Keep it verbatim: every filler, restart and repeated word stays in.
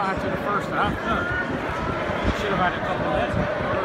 After the first half, no. Should have had a couple of days.